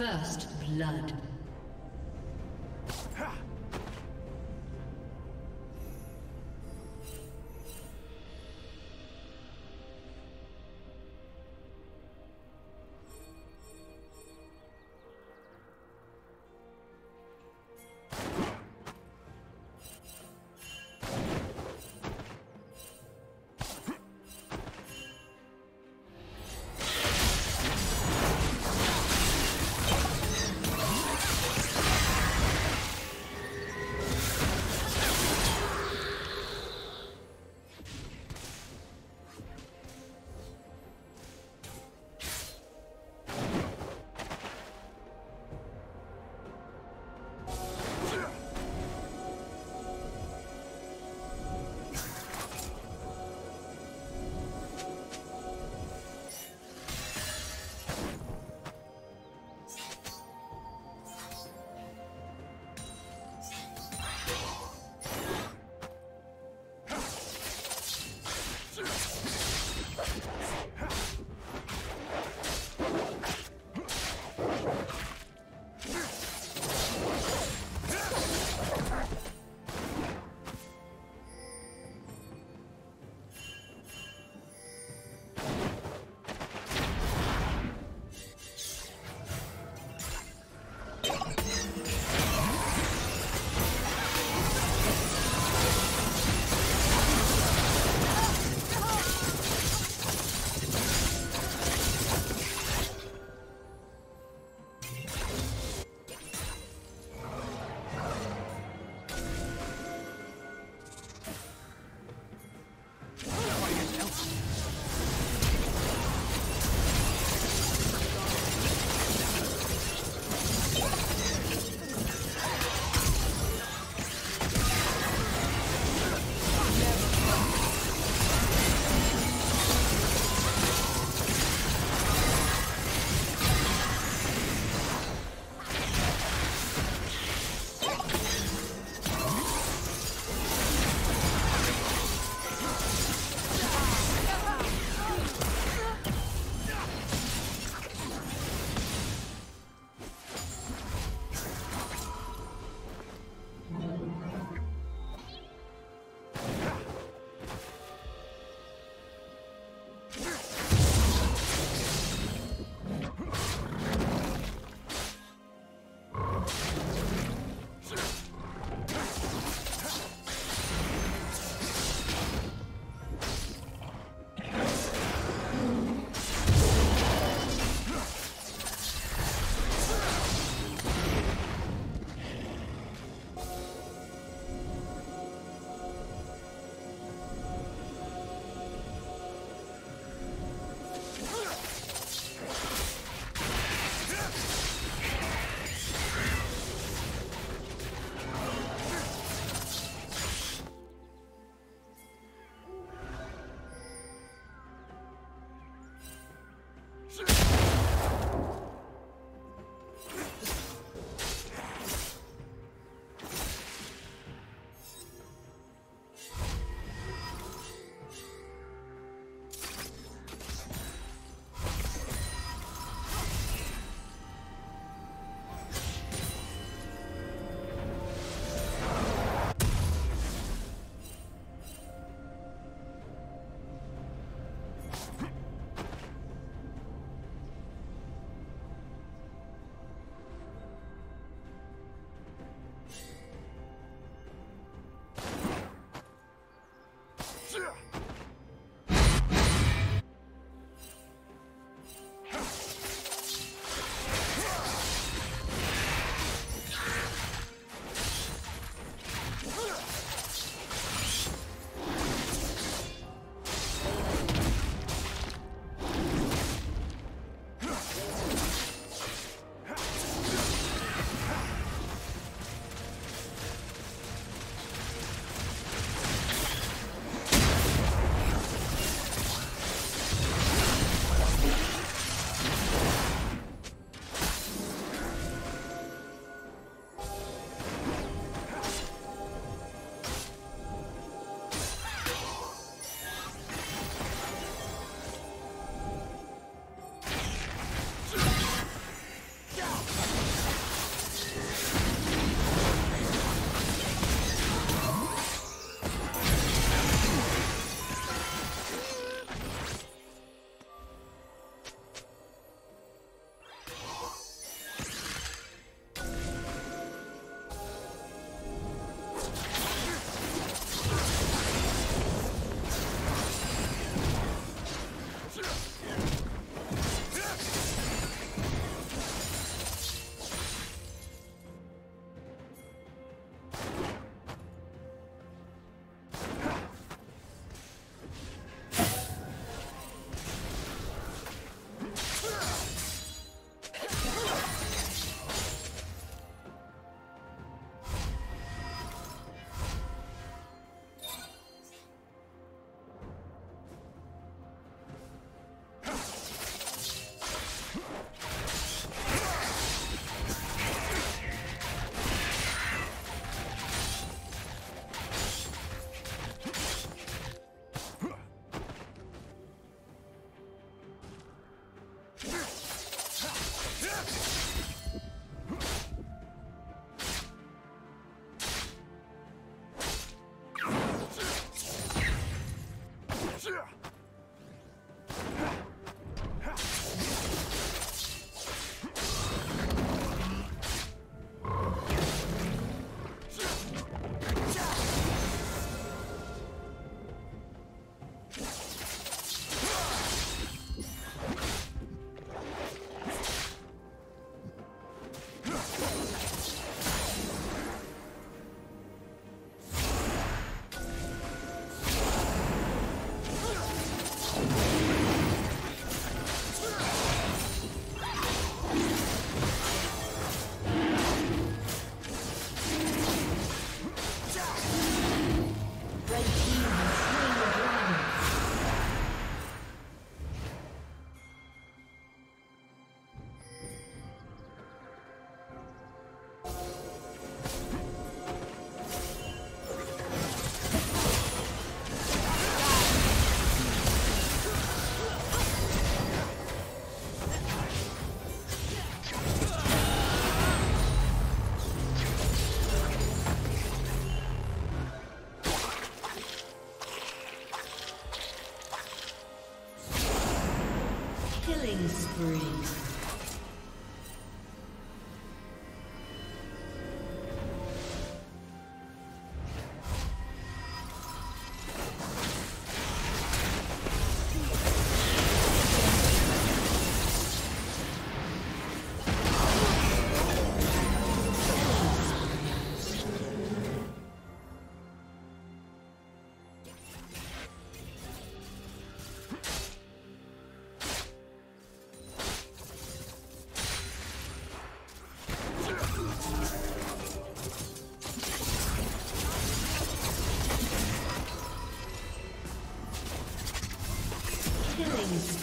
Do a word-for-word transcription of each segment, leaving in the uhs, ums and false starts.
First blood.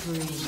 Spree.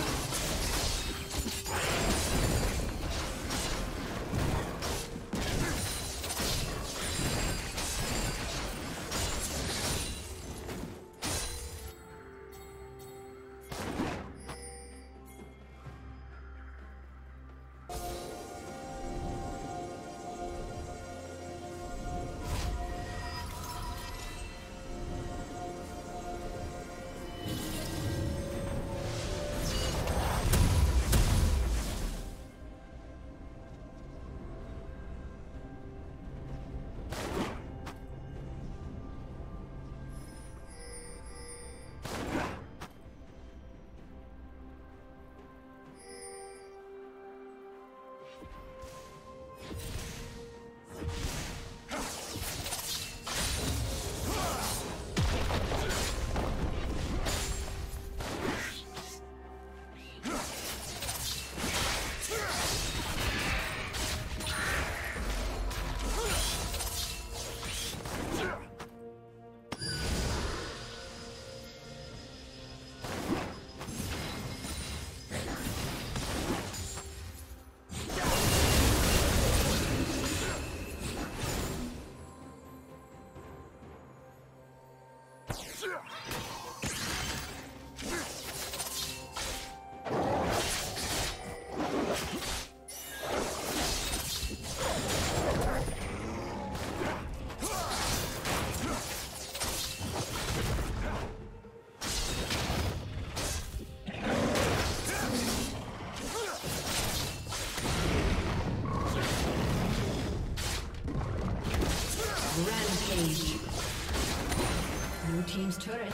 Team's turret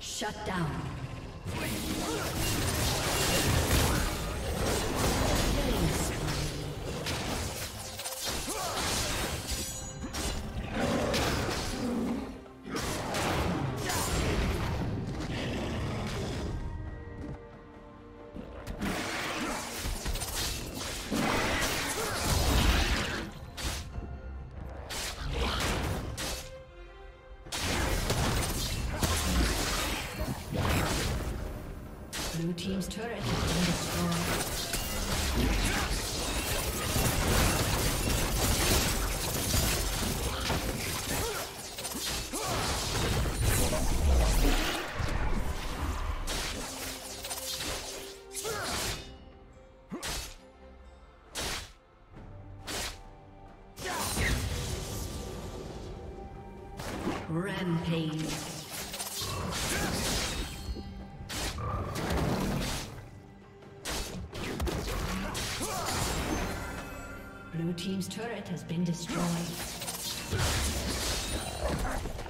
Shut down. Blue team's turret has been destroyed. Blue team's turret has been destroyed.